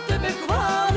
te bekvar.